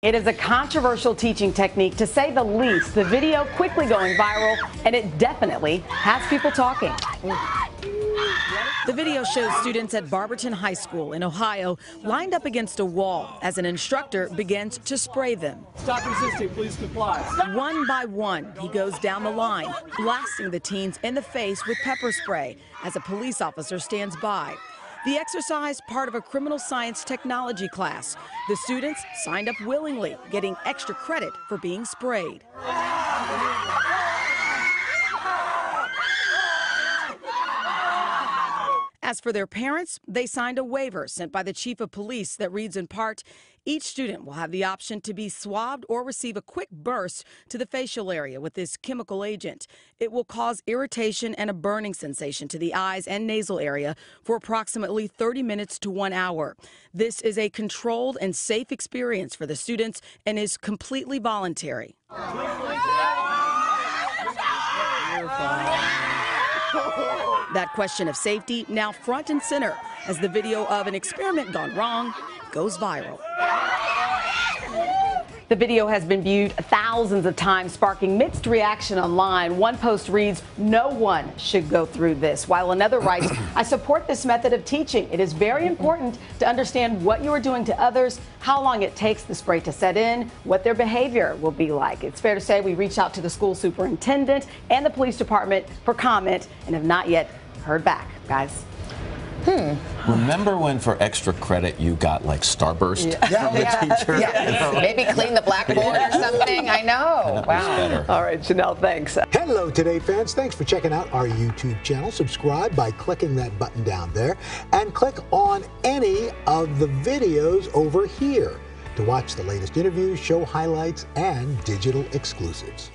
It is a controversial teaching technique, to say the least. The video quickly going viral, and it definitely has people talking. The video shows students at Barberton High School in Ohio lined up against a wall as an instructor begins to spray them. Stop resisting, please comply. One by one, he goes down the line, blasting the teens in the face with pepper spray as a police officer stands by. The exercise, part of a criminal science technology class. The students signed up willingly, getting extra credit for being sprayed. As for their parents, they signed a waiver sent by the chief of police that reads in part, each student will have the option to be swabbed or receive a quick burst to the facial area with this chemical agent. It will cause irritation and a burning sensation to the eyes and nasal area for approximately 30 minutes to 1 hour. This is a controlled and safe experience for the students and is completely voluntary. That question of safety now front and center as the video of an experiment gone wrong goes viral. The video has been viewed thousands of times, sparking mixed reaction online. One post reads, "No one should go through this," while another writes, "I support this method of teaching. It is very important to understand what you are doing to others, how long it takes the spray to set in, what their behavior will be like." It's fair to say we reached out to the school superintendent and the police department for comment and have not yet heard back, guys. Remember when for extra credit you got like Starburst from the teacher? Yeah. Maybe clean the blackboard or something. I know. Wow. All right, Sheinelle, thanks. Hello, Today fans. Thanks for checking out our YouTube channel. Subscribe by clicking that button down there and click on any of the videos over here to watch the latest interviews, show highlights, and digital exclusives.